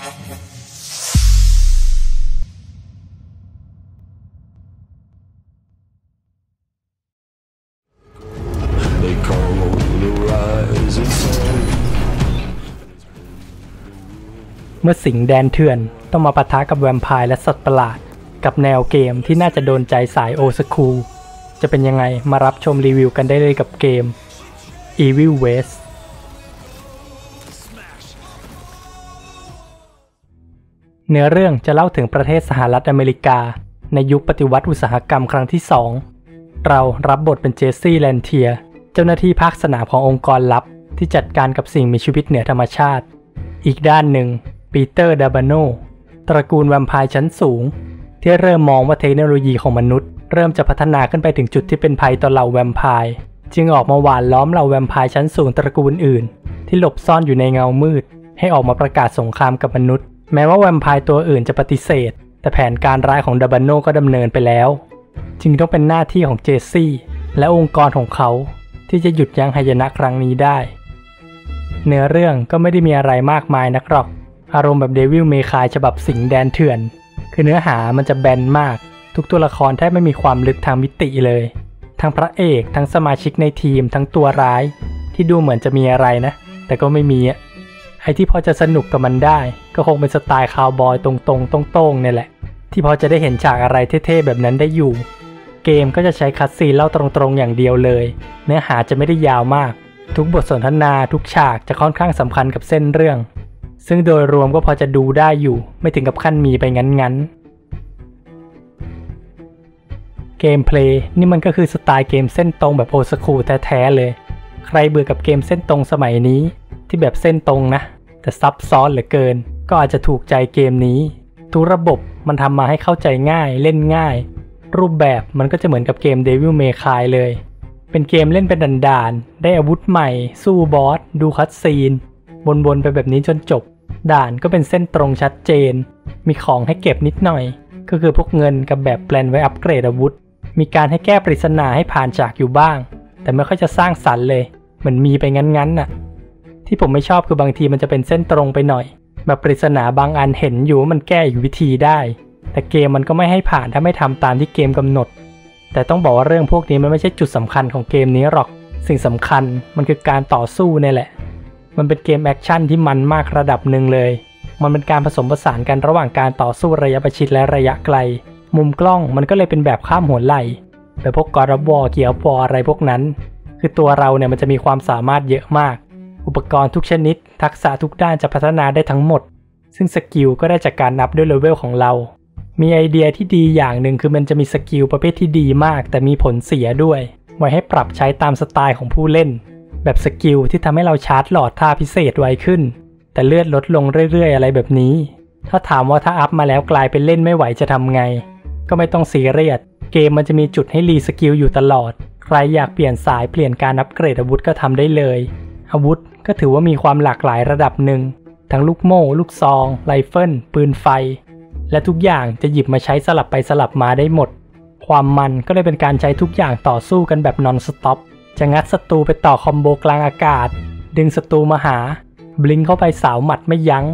เมื่อสิงห์แดนเถื่อนต้องมาปะทะกับแวมไพร์และสัตว์ประหลาดกับแนวเกมที่น่าจะโดนใจสายโอลด์สคูลจะเป็นยังไงมารับชมรีวิวกันได้เลยกับเกม Evil West เนื้อเรื่องจะเล่าถึงประเทศสหรัฐอเมริกาในยุคปฏิวัติอุตสาหกรรมครั้งที่2เรารับบทเป็นเจสซี่แลนเทียเจ้าหน้าที่ภาคสนามขององค์กรลับที่จัดการกับสิ่งมีชีวิตเหนือธรรมชาติอีกด้านหนึ่งปีเตอร์ดาบาโนตระกูลแวมไพร์ชั้นสูงที่เริ่มมองว่าเทคโนโลยีของมนุษย์เริ่มจะพัฒนาขึ้นไปถึงจุดที่เป็นภัยต่อเหล่าแวมไพร์จึงออกมาหว่านล้อมเหล่าแวมไพร์ชั้นสูงตระกูลอื่นที่หลบซ่อนอยู่ในเงามืดให้ออกมาประกาศสงครามกับมนุษย์แม้ว่าแวมไพร์ตัวอื่นจะปฏิเสธแต่แผนการร้ายของดาบาโนก็ดำเนินไปแล้วจึงต้องเป็นหน้าที่ของเจสซี่และองค์กรของเขาที่จะหยุดยั้งหายนะครั้งนี้ได้เนื้อเรื่องก็ไม่ได้มีอะไรมากมายนักหรอกอารมณ์แบบ Devil May Cry ฉบับสิงห์แดนเถื่อนคือเนื้อหามันจะแบนมากทุกตัวละครแทบไม่มีความลึกทางมิติเลยทั้งพระเอกทั้งสมาชิกในทีมทั้งตัวร้ายที่ดูเหมือนจะมีอะไรนะแต่ก็ไม่มีไอ้ที่พอจะสนุกกับมันได้ก็คงเป็นสไตล์คาวบอยตรงๆต้งๆเนี่ยแหละที่พอจะได้เห็นฉากอะไรเท่ๆแบบนั้นได้อยู่เกมก็จะใช้คัตซีนเล่าตรงๆอย่างเดียวเลยเนื้อหาจะไม่ได้ยาวมากทุกบทสนทนาทุกฉากจะค่อนข้างสำคัญกับเส้นเรื่องซึ่งโดยรวมก็พอจะดูได้อยู่ไม่ถึงกับขั้นมีไปงั้นๆเกมเพลย์นี่มันก็คือสไตล์เกมเส้นตรงแบบโอลด์สคูลแท้ๆเลยใครเบื่อกับเกมเส้นตรงสมัยนี้ที่แบบเส้นตรงนะแต่ซับซ้อนเหลือเกินก็อาจจะถูกใจเกมนี้ทุกระบบมันทำมาให้เข้าใจง่ายเล่นง่ายรูปแบบมันก็จะเหมือนกับเกม Devil May Cry เลยเป็นเกมเล่นเป็นด่านๆได้อาวุธใหม่สู้บอสดูคัตซีนวนๆไปแบบนี้จนจบด่านก็เป็นเส้นตรงชัดเจนมีของให้เก็บนิดหน่อยก็คือพวกเงินกับแบบแปลนไว้อัปเกรดอาวุธมีการให้แก้ปริศนาให้ผ่านฉากอยู่บ้างแต่ไม่ค่อยจะสร้างสรรค์เลยเหมือนมีไปงั้นๆน่ะที่ผมไม่ชอบคือบางทีมันจะเป็นเส้นตรงไปหน่อยแบบปริศนาบางอันเห็นอยู่ว่ามันแก้อีกวิธีได้แต่เกมมันก็ไม่ให้ผ่านถ้าไม่ทำตามที่เกมกำหนดแต่ต้องบอกว่าเรื่องพวกนี้มันไม่ใช่จุดสำคัญของเกมนี้หรอกสิ่งสำคัญมันคือการต่อสู้นี่แหละมันเป็นเกมแอคชั่นที่มันมากระดับหนึ่งเลยมันเป็นการผสมผสานกันระหว่างการต่อสู้ระยะประชิดและระยะไกลมุมกล้องมันก็เลยเป็นแบบข้ามหัวไหล่แบบพวกกอร์บอเกียร์บออะไรพวกนั้นคือตัวเราเนี่ยมันจะมีความสามารถเยอะมากอุปกรณ์ทุกชนิดทักษะทุกด้านจะพัฒนาได้ทั้งหมดซึ่งสกิลก็ได้จากการนับด้วยเลเวลของเรามีไอเดียที่ดีอย่างหนึ่งคือมันจะมีสกิลประเภทที่ดีมากแต่มีผลเสียด้วยไว้ให้ปรับใช้ตามสไตล์ของผู้เล่นแบบสกิลที่ทำให้เราชาร์จหลอดท่าพิเศษไวขึ้นแต่เลือดลดลงเรื่อยๆอะไรแบบนี้ถ้าถามว่าถ้าอัพมาแล้วกลายเป็นเล่นไม่ไหวจะทำไงก็ไม่ต้องซีเรียสเกมมันจะมีจุดให้รีสกิลอยู่ตลอดใครอยากเปลี่ยนสายเปลี่ยนการอัปเกรดอาวุธก็ทำได้เลยอาวุธก็ถือว่ามีความหลากหลายระดับหนึ่งทั้งลูกโม่ลูกซองไรเฟิลปืนไฟและทุกอย่างจะหยิบมาใช้สลับไปสลับมาได้หมดความมันก็เลยเป็นการใช้ทุกอย่างต่อสู้กันแบบนอนสต็อปจะงัดศัตรูไปต่อคอมโบกลางอากาศดึงศัตรูมาหาบลิงเข้าไปสาวหมัดไม่ยั้ง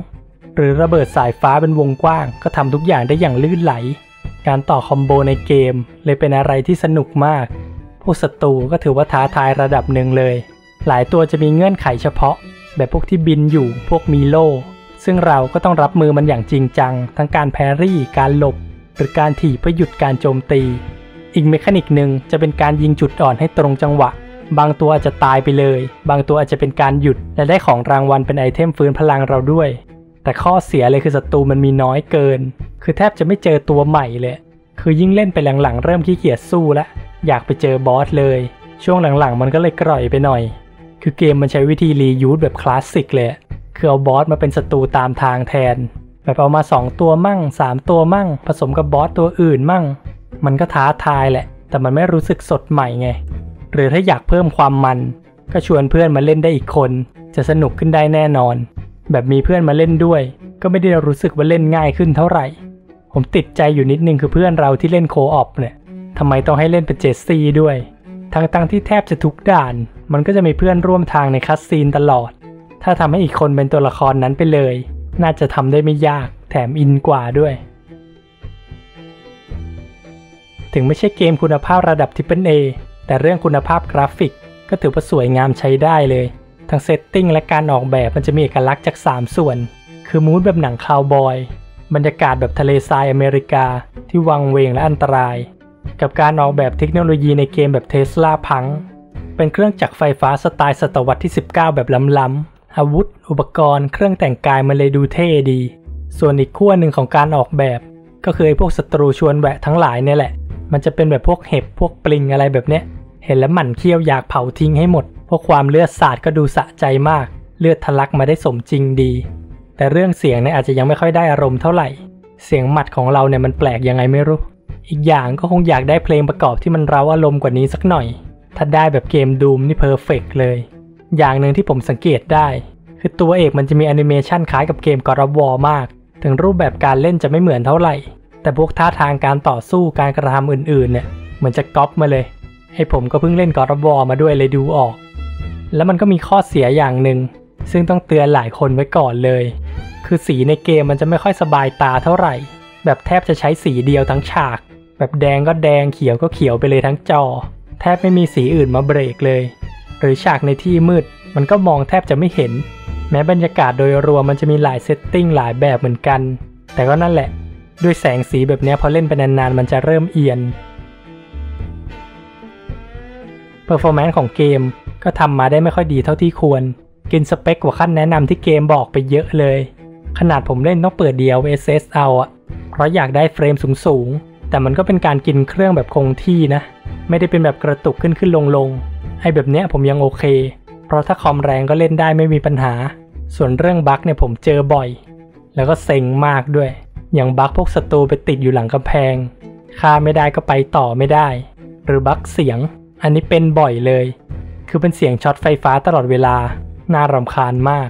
หรือระเบิดสายฟ้าเป็นวงกว้างก็ทำทุกอย่างได้อย่างลื่นไหลการต่อคอมโบในเกมเลยเป็นอะไรที่สนุกมากพวกศัตรูก็ถือว่าท้าทายระดับหนึ่งเลยหลายตัวจะมีเงื่อนไขเฉพาะแบบพวกที่บินอยู่พวกมีโล่ซึ่งเราก็ต้องรับมือมันอย่างจริงจังทั้งการแพรรี่การหลบหรือการถีบเพื่อหยุดการโจมตีอีกเมคานิกหนึ่งจะเป็นการยิงจุดอ่อนให้ตรงจังหวะบางตัวอาจจะตายไปเลยบางตัวอาจจะเป็นการหยุดและได้ของรางวัลเป็นไอเทมฟื้นพลังเราด้วยแต่ข้อเสียเลยคือศัตรูมันมีน้อยเกินคือแทบจะไม่เจอตัวใหม่เลยคือยิ่งเล่นไปหลังๆเริ่มขี้เกียจสู้ละอยากไปเจอบอสเลยช่วงหลังๆมันก็เลยกร่อยไปหน่อยคือเกมมันใช้วิธีรียูสแบบคลาสสิกเลยคือเอาบอสมาเป็นศัตรูตามทางแทนแบบเอามา2ตัวมั่ง3ตัวมั่งผสมกับบอสตัวอื่นมั่งมันก็ท้าทายแหละแต่มันไม่รู้สึกสดใหม่ไงหรือถ้าอยากเพิ่มความมันก็ชวนเพื่อนมาเล่นได้อีกคนจะสนุกขึ้นได้แน่นอนแบบมีเพื่อนมาเล่นด้วยก็ไม่ได้รู้สึกว่าเล่นง่ายขึ้นเท่าไหร่ผมติดใจอยู่นิดนึงคือเพื่อนเราที่เล่นโคออปเนี่ยทำไมต้องให้เล่นเป็นเจสซี่ด้วยทั้งที่แทบจะทุกด่านมันก็จะมีเพื่อนร่วมทางในคัสซีนตลอดถ้าทำให้อีกคนเป็นตัวละครนั้นไปเลย น่าจะทำได้ไม่ยากแถมอินกว่าด้วยถึงไม่ใช่เกมคุณภาพระดับ AAA แต่เรื่องคุณภาพกราฟิกก็ถือว่าสวยงามใช้ได้เลยทั้งเซตติ้งและการออกแบบมันจะมีเอกลักษณ์จาก3ส่วนคือมูดแบบหนังคาวบอยบรรยากาศแบบทะเลทรายอเมริกาที่วังเวงและอันตรายกับการออกแบบเทคโนโลยีในเกมแบบเทสลาพังเป็นเครื่องจักรไฟฟ้าสไตล์ศตวรรษที่19แบบล้ำๆอาวุธอุปกรณ์เครื่องแต่งกายมันเลยดูเท่ดีส่วนอีกขั้วหนึ่งของการออกแบบก็คือไอ้พวกศัตรูชวนแหวะทั้งหลายเนี่ยแหละมันจะเป็นแบบพวกเห็บพวกปลิงอะไรแบบเนี้ยเห็นแล้วหมั่นเคี้ยวอยากเผาทิ้งให้หมดเพราะความเลือดสาดก็ดูสะใจมากเลือดทะลักมาได้สมจริงดีแต่เรื่องเสียงเนี่ยอาจจะยังไม่ค่อยได้อารมณ์เท่าไหร่เสียงหมัดของเราเนี่ยมันแปลกยังไงไม่รู้อีกอย่างก็คงอยากได้เพลงประกอบที่มันเร้าอารมณ์กว่านี้สักหน่อยถ้าได้แบบเกมดูมนี่เพอร์เฟกต์เลยอย่างหนึ่งที่ผมสังเกตได้คือตัวเอกมันจะมีแอนิเมชันคล้ายกับเกมGod of Warมากถึงรูปแบบการเล่นจะไม่เหมือนเท่าไหร่แต่พวกท่าทางการต่อสู้การกระทำอื่นๆเนี่ยเหมือนจะก๊อปมาเลยให้ผมก็เพิ่งเล่นGod of Warมาด้วยเลยดูออกแล้วมันก็มีข้อเสียอย่างหนึ่งซึ่งต้องเตือนหลายคนไว้ก่อนเลยคือสีในเกมมันจะไม่ค่อยสบายตาเท่าไหร่แบบแทบจะใช้สีเดียวทั้งฉากแบบแดงก็แดงเขียวก็เขียวไปเลยทั้งจอแทบไม่มีสีอื่นมาเบรกเลยหรือฉากในที่มืดมันก็มองแทบจะไม่เห็นแม้บรรยากาศโดยรวมมันจะมีหลายเซตติ้งหลายแบบเหมือนกันแต่ก็นั่นแหละด้วยแสงสีแบบนี้พอเล่นไปนานๆมันจะเริ่มเอียนเพอร์ฟอร์แมนซ์ของเกมก็ทำมาได้ไม่ค่อยดีเท่าที่ควรกินสเปคกว่าขั้นแนะนำที่เกมบอกไปเยอะเลยขนาดผมเล่นต้องเปิด DLSS เอาอะเพราะอยากได้เฟรมสูงๆแต่มันก็เป็นการกินเครื่องแบบคงที่นะไม่ได้เป็นแบบกระตุกขึ้นลงๆไอ้แบบเนี้ยผมยังโอเคเพราะถ้าคอมแรงก็เล่นได้ไม่มีปัญหาส่วนเรื่องบั๊กเนี่ยผมเจอบ่อยแล้วก็เซ็งมากด้วยอย่างบั๊กพวกศัตรูไปติดอยู่หลังกำแพงฆ่าไม่ได้ก็ไปต่อไม่ได้หรือบั๊กเสียงอันนี้เป็นบ่อยเลยคือเป็นเสียงช็อตไฟฟ้าตลอดเวลาน่ารำคาญมาก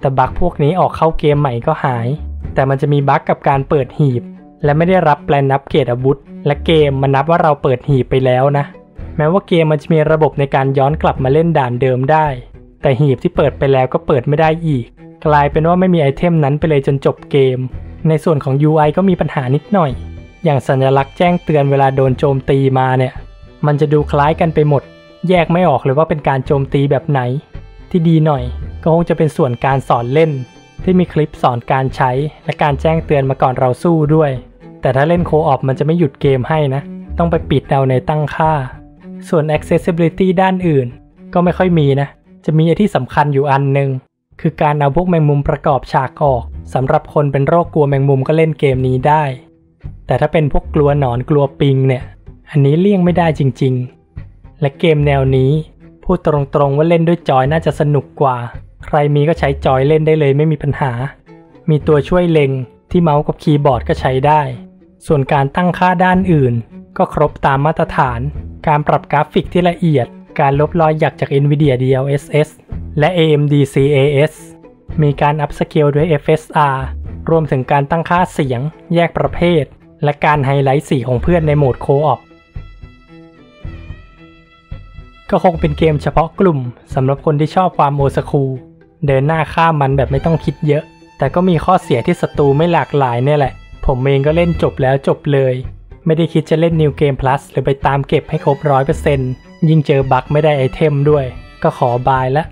แต่บั๊กพวกนี้ออกเข้าเกมใหม่ก็หายแต่มันจะมีบั๊กกับการเปิดหีบและไม่ได้รับแปลนนับเกรดอาวุธและเกมมันนับว่าเราเปิดหีบไปแล้วนะแม้ว่าเกมมันจะมีระบบในการย้อนกลับมาเล่นด่านเดิมได้แต่หีบที่เปิดไปแล้วก็เปิดไม่ได้อีกกลายเป็นว่าไม่มีไอเทมนั้นไปเลยจนจบเกมในส่วนของ UI ก็มีปัญหานิดหน่อยอย่างสัญลักษณ์แจ้งเตือนเวลาโดนโจมตีมาเนี่ยมันจะดูคล้ายกันไปหมดแยกไม่ออกเลยว่าเป็นการโจมตีแบบไหนที่ดีหน่อยก็คงจะเป็นส่วนการสอนเล่นที่มีคลิปสอนการใช้และการแจ้งเตือนมาก่อนเราสู้ด้วยแต่ถ้าเล่นโคออฟมันจะไม่หยุดเกมให้นะต้องไปปิดเอาในตั้งค่าส่วน accessibility ด้านอื่นก็ไม่ค่อยมีนะจะมีที่สำคัญอยู่อันนึงคือการเอาพวกแมงมุมประกอบฉากออกสำหรับคนเป็นโรคกลัวแมงมุมก็เล่นเกมนี้ได้แต่ถ้าเป็นพวกกลัวหนอนกลัวปิงเนี่ยอันนี้เลี่ยงไม่ได้จริงๆและเกมแนวนี้พูดตรงๆว่าเล่นด้วยจอยน่าจะสนุกกว่าใครมีก็ใช้จอยเล่นได้เลยไม่มีปัญหามีตัวช่วยเล็งที่เมาส์กับคีย์บอร์ดก็ใช้ได้ส่วนการตั้งค่าด้านอื่นก็ครบตามมาตรฐานการปรับกราฟิกที่ละเอียดการลบรอยหยักจาก NVIDIA DLSS และ AMD CAS มีการอัพสเกลด้วย FSR รวมถึงการตั้งค่าเสียงแยกประเภทและการไฮไลท์สีของเพื่อนในโหมดโคออฟก็คงเป็นเกมเฉพาะกลุ่มสำหรับคนที่ชอบความโอสคูลเดินหน้าข้ามมันแบบไม่ต้องคิดเยอะแต่ก็มีข้อเสียที่ศัตรูไม่หลากหลายเนี่ยแหละผมเองก็เล่นจบแล้วจบเลยไม่ได้คิดจะเล่น New Game Plus หรือไปตามเก็บให้ครบ 100% ยิ่งเจอบั๊กไม่ได้ไอเทมด้วยก็ขอบายละ